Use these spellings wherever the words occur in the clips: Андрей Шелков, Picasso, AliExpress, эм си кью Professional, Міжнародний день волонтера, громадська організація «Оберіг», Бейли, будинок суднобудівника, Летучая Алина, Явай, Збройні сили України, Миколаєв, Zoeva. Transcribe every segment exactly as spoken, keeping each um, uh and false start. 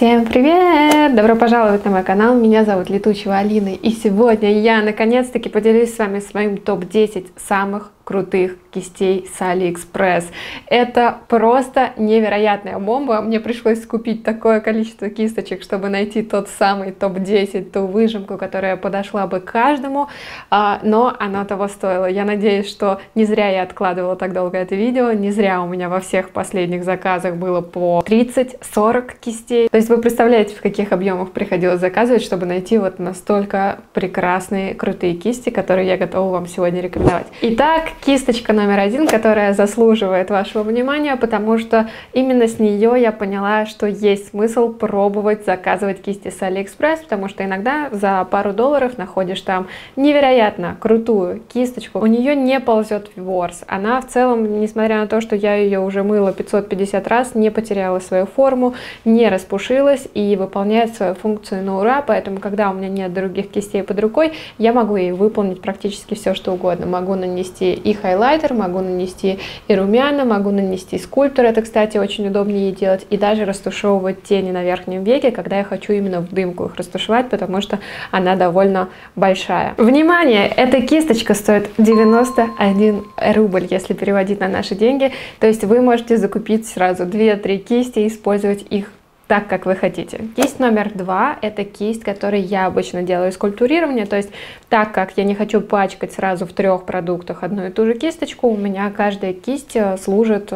Всем привет! Добро пожаловать на мой канал, меня зовут Летучая Алина, и сегодня я наконец-таки поделюсь с вами своим топ десять самых крутых кистей с AliExpress. Это просто невероятная бомба, мне пришлось купить такое количество кисточек, чтобы найти тот самый топ десять, ту выжимку, которая подошла бы каждому, но оно того стоило. Я надеюсь, что не зря я откладывала так долго это видео, не зря у меня во всех последних заказах было по тридцать-сорок кистей. То есть вы представляете, в каких объемах приходилось заказывать, чтобы найти вот настолько прекрасные, крутые кисти, которые я готова вам сегодня рекомендовать. Итак, кисточка номер один, которая заслуживает вашего внимания, потому что именно с нее я поняла, что есть смысл пробовать заказывать кисти с AliExpress, потому что иногда за пару долларов находишь там невероятно крутую кисточку. У нее не ползет ворс. Она в целом, несмотря на то, что я ее уже мыла пятьсот пятьдесят раз, не потеряла свою форму, не распушилась и выполняет свою функцию на ура, поэтому когда у меня нет других кистей под рукой, я могу ей выполнить практически все, что угодно. Могу нанести и хайлайтер, могу нанести и румяна, могу нанести скульптор, это, кстати, очень удобно ей делать, и даже растушевывать тени на верхнем веке, когда я хочу именно в дымку их растушевать, потому что она довольно большая. Внимание! Эта кисточка стоит девяносто один рубль, если переводить на наши деньги, то есть вы можете закупить сразу две-три кисти и использовать их так, как вы хотите. Кисть номер два – это кисть, которой я обычно делаю скульптурирование, то есть так как я не хочу пачкать сразу в трех продуктах одну и ту же кисточку, у меня каждая кисть служит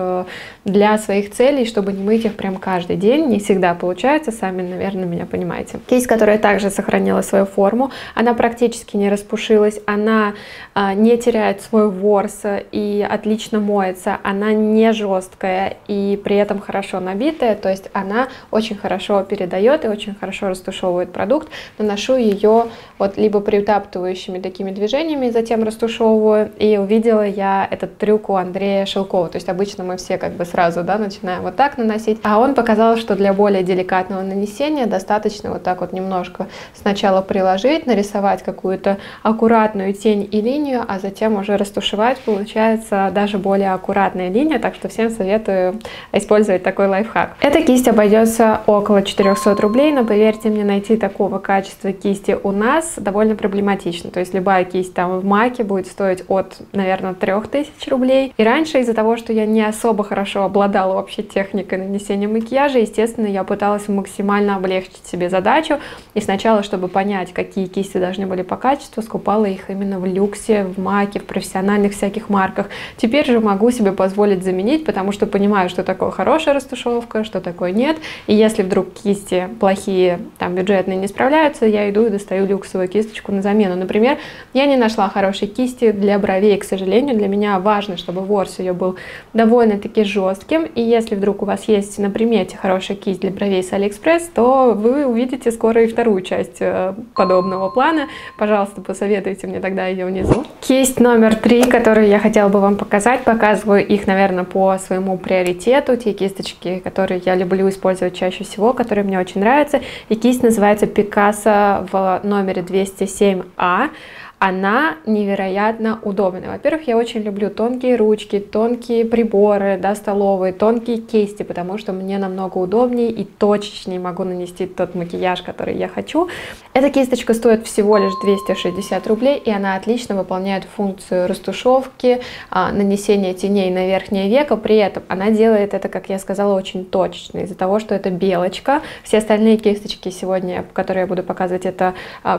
для своих целей, чтобы не мыть их прям каждый день, не всегда получается, сами, наверное, меня понимаете. Кисть, которая также сохранила свою форму, она практически не распушилась, она не теряет свой ворс и отлично моется, она не жесткая и при этом хорошо набитая, то есть она очень очень хорошо передает и очень хорошо растушевывает продукт. Наношу ее вот либо приутаптывающими такими движениями, затем растушевываю. И увидела я этот трюк у Андрея Шелкова. То есть обычно мы все как бы сразу, да, начинаем вот так наносить. А он показал, что для более деликатного нанесения достаточно вот так вот немножко сначала приложить, нарисовать какую-то аккуратную тень и линию, а затем уже растушевать. Получается даже более аккуратная линия. Так что всем советую использовать такой лайфхак. Эта кисть обойдется около четырёхсот рублей, но поверьте мне, найти такого качества кисти у нас довольно проблематично, то есть любая кисть там в Маке будет стоить от, наверное, трёх тысяч рублей. И раньше из-за того, что я не особо хорошо обладала вообще техникой нанесения макияжа, естественно, я пыталась максимально облегчить себе задачу, и сначала, чтобы понять, какие кисти должны были по качеству, скупала их именно в люксе, в Маке, в профессиональных всяких марках. Теперь же могу себе позволить заменить, потому что понимаю, что такое хорошая растушевка, что такое нет, и я если вдруг кисти плохие, там бюджетные, не справляются, я иду и достаю люксовую кисточку на замену. Например, я не нашла хорошей кисти для бровей, к сожалению. Для меня важно, чтобы ворс ее был довольно-таки жестким. И если вдруг у вас есть на примете хорошая кисть для бровей с AliExpress, то вы увидите скоро и вторую часть подобного плана. Пожалуйста, посоветуйте мне тогда ее внизу. Кисть номер три, которую я хотела бы вам показать. Показываю их, наверное, по своему приоритету. Те кисточки, которые я люблю использовать чаще всего, который мне очень нравится, и кисть называется Picasso в номере двести семь А. Она невероятно удобна. Во-первых, я очень люблю тонкие ручки, тонкие приборы, да, столовые, тонкие кисти, потому что мне намного удобнее и точечнее могу нанести тот макияж, который я хочу. Эта кисточка стоит всего лишь двести шестьдесят рублей, и она отлично выполняет функцию растушевки, нанесения теней на верхнее веко. При этом она делает это, как я сказала, очень точечно, из-за того, что это белочка. Все остальные кисточки сегодня, которые я буду показывать, это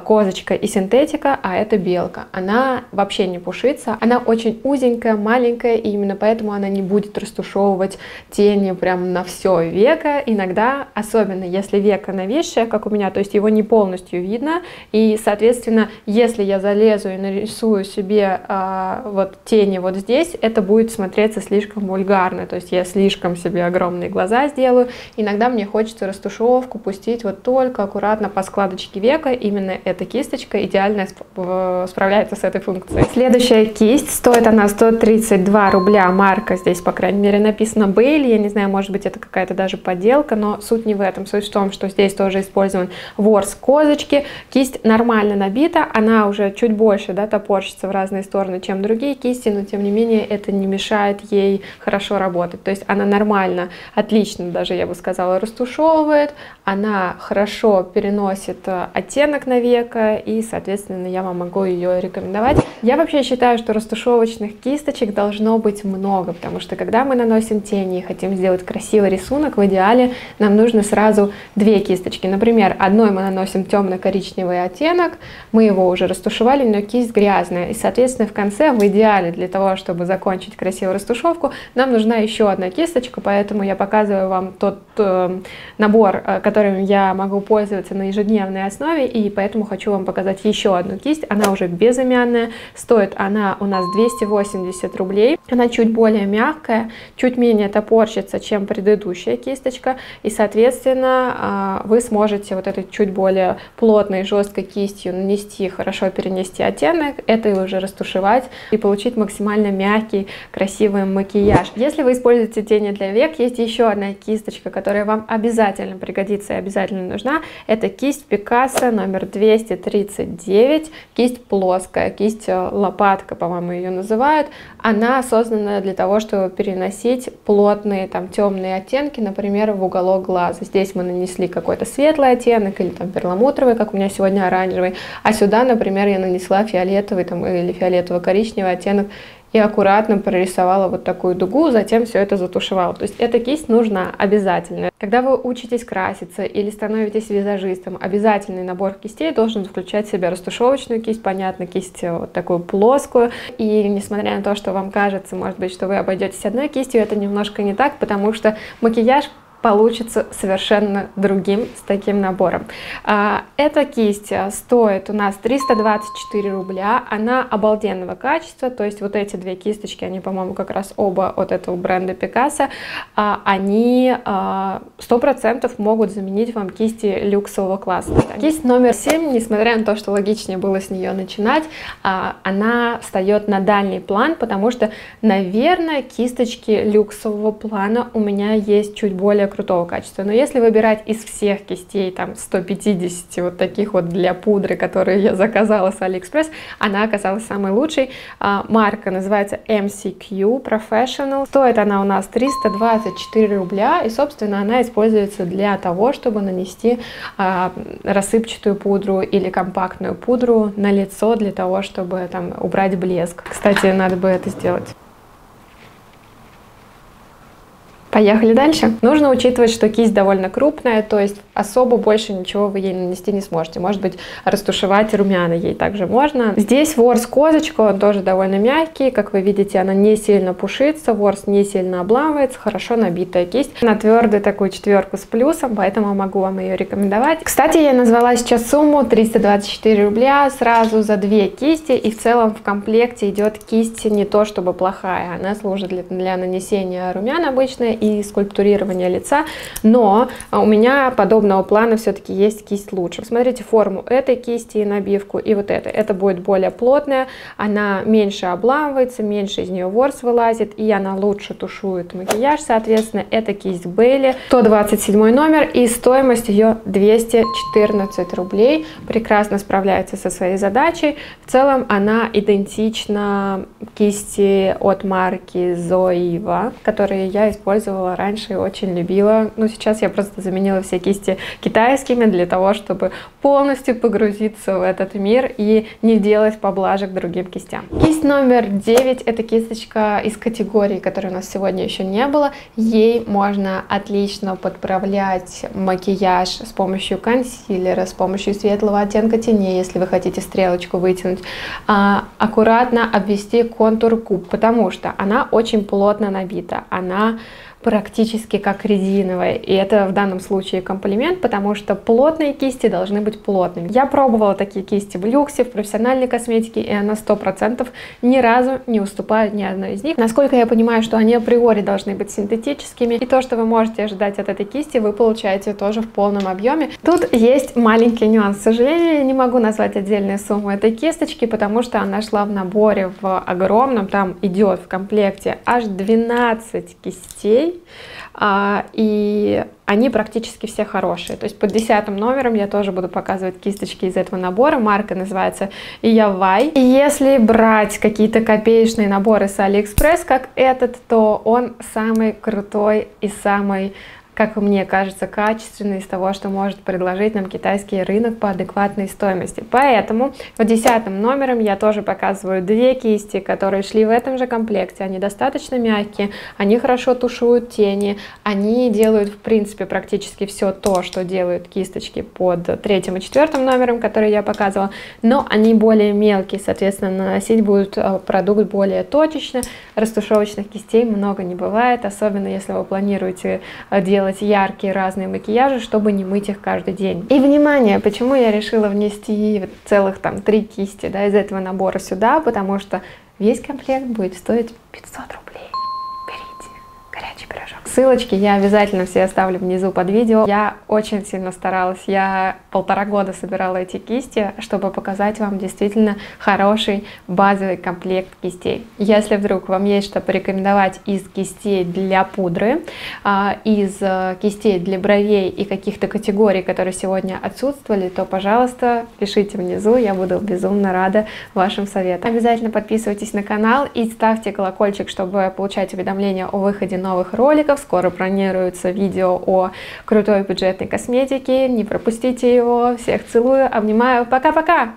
козочка и синтетика, а это белочка. Она вообще не пушится, она очень узенькая, маленькая, и именно поэтому она не будет растушевывать тени прям на все веко. Иногда, особенно если веко нависшее, как у меня, то есть его не полностью видно, и, соответственно, если я залезу и нарисую себе а, вот тени вот здесь, это будет смотреться слишком вульгарно, то есть я слишком себе огромные глаза сделаю. Иногда мне хочется растушевку пустить вот только аккуратно по складочке века, именно эта кисточка идеально в э, справляется с этой функцией. Следующая кисть, стоит она сто тридцать два рубля, марка здесь, по крайней мере, написано Бейли, я не знаю, может быть, это какая-то даже подделка, но суть не в этом, суть в том, что здесь тоже использован ворс козочки, кисть нормально набита, она уже чуть больше, да, топорщится в разные стороны, чем другие кисти, но тем не менее это не мешает ей хорошо работать, то есть она нормально, отлично даже, я бы сказала, растушевывает, она хорошо переносит оттенок на веко, и, соответственно, я вам могу ее рекомендовать. Я вообще считаю, что растушевочных кисточек должно быть много, потому что когда мы наносим тени и хотим сделать красивый рисунок, в идеале нам нужно сразу две кисточки. Например, одной мы наносим темно-коричневый оттенок, мы его уже растушевали, но кисть грязная, и, соответственно, в конце, в идеале, для того, чтобы закончить красивую растушевку, нам нужна еще одна кисточка, поэтому я показываю вам тот э, набор, которым я могу пользоваться на ежедневной основе, и поэтому хочу вам показать еще одну кисть, она уже безымянная, стоит она у нас двести восемьдесят рублей, она чуть более мягкая, чуть менее топорщится, чем предыдущая кисточка, и, соответственно, вы сможете вот этой чуть более плотной, жесткой кистью нанести, хорошо перенести оттенок, это уже растушевать и получить максимально мягкий, красивый макияж. Если вы используете тени для век, есть еще одна кисточка, которая вам обязательно пригодится и обязательно нужна, это кисть Picasso номер двести тридцать девять, кисть плоская, кисть лопатка, по-моему, ее называют, она создана для того, чтобы переносить плотные, там, темные оттенки, например, в уголок глаза. Здесь мы нанесли какой-то светлый оттенок или там перламутровый, как у меня сегодня оранжевый, а сюда, например, я нанесла фиолетовый там, или фиолетово-коричневый оттенок и аккуратно прорисовала вот такую дугу, затем все это затушевала. То есть эта кисть нужна обязательно. Когда вы учитесь краситься или становитесь визажистом, обязательный набор кистей должен включать в себя растушевочную кисть, понятно, кисть вот такую плоскую. И несмотря на то, что вам кажется, может быть, что вы обойдетесь одной кистью, это немножко не так, потому что макияж получится совершенно другим с таким набором. Эта кисть стоит у нас триста двадцать четыре рубля, она обалденного качества, то есть вот эти две кисточки, они, по-моему, как раз оба от этого бренда Picasso, они сто процентов могут заменить вам кисти люксового класса. Кисть номер семь, несмотря на то, что логичнее было с нее начинать, она встает на дальний план, потому что, наверное, кисточки люксового плана у меня есть чуть более крутого качества, но если выбирать из всех кистей, там, сто пятьдесят вот таких вот для пудры, которые я заказала с AliExpress, она оказалась самой лучшей. Марка называется эм си кью Professional, стоит она у нас триста двадцать четыре рубля, и, собственно, она используется для того, чтобы нанести рассыпчатую пудру или компактную пудру на лицо, для того, чтобы там убрать блеск. Кстати, надо бы это сделать. Поехали дальше. Нужно учитывать, что кисть довольно крупная, то есть особо больше ничего вы ей нанести не сможете. Может быть, растушевать румяна ей также можно. Здесь ворс козочка, он тоже довольно мягкий. Как вы видите, она не сильно пушится, ворс не сильно обламывается, хорошо набитая кисть. Она твердая, такую четверку с плюсом, поэтому могу вам ее рекомендовать. Кстати, я назвала сейчас сумму триста двадцать четыре рубля сразу за две кисти. И в целом в комплекте идет кисть не то чтобы плохая, она служит для, для нанесения румян обычно и скульптурирования лица, но у меня подобного плана все-таки есть кисть лучше. Смотрите форму этой кисти и набивку, и вот это. Это будет более плотная, она меньше обламывается, меньше из нее ворс вылазит, и она лучше тушует макияж, соответственно, это кисть Бейли, сто двадцать семь номер, и стоимость ее двести четырнадцать рублей, прекрасно справляется со своей задачей. В целом она идентична кисти от марки Zoeva, которые я использовала раньше и очень любила, но сейчас я просто заменила все кисти китайскими для того, чтобы полностью погрузиться в этот мир и не делать поблажек другим кистям. Кисть номер девять, это кисточка из категории, которой у нас сегодня еще не было, ей можно отлично подправлять макияж с помощью консилера, с помощью светлого оттенка теней, если вы хотите стрелочку вытянуть, аккуратно обвести контур губ, потому что она очень плотно набита, она практически как резиновая, и это в данном случае комплимент, потому что плотные кисти должны быть плотными. Я пробовала такие кисти в люксе, в профессиональной косметике, и она сто процентов ни разу не уступает ни одной из них. Насколько я понимаю, что они априори должны быть синтетическими, и то, что вы можете ожидать от этой кисти, вы получаете тоже в полном объеме. Тут есть маленький нюанс, к сожалению, я не могу назвать отдельную сумму этой кисточки, потому что она шла в наборе в огромном, там идет в комплекте аж двенадцать кистей, и они практически все хорошие. То есть под десятым номером я тоже буду показывать кисточки из этого набора. Марка называется Явай. И если брать какие-то копеечные наборы с AliExpress, как этот, то он самый крутой и самый, как мне кажется, качественный из того, что может предложить нам китайский рынок по адекватной стоимости. Поэтому под десятым номером я тоже показываю две кисти, которые шли в этом же комплекте. Они достаточно мягкие, они хорошо тушуют тени, они делают, в принципе, практически все то, что делают кисточки под третьим и четвертым номером, которые я показывала, но они более мелкие, соответственно, наносить будут продукт более точечно. Растушевочных кистей много не бывает, особенно если вы планируете делать яркие разные макияжи, чтобы не мыть их каждый день. И внимание, почему я решила внести целых там три кисти, да, из этого набора сюда, потому что весь комплект будет стоить пятьсот рублей. Горячий пирожок. Ссылочки я обязательно все оставлю внизу под видео. Я очень сильно старалась. Я полтора года собирала эти кисти, чтобы показать вам действительно хороший базовый комплект кистей. Если вдруг вам есть что порекомендовать из кистей для пудры, из кистей для бровей и каких-то категорий, которые сегодня отсутствовали, то, пожалуйста, пишите внизу. Я буду безумно рада вашим советам. Обязательно подписывайтесь на канал и ставьте колокольчик, чтобы получать уведомления о выходе новых роликов. Скоро планируется видео о крутой бюджетной косметике. Не пропустите его. Всех целую, обнимаю. Пока-пока!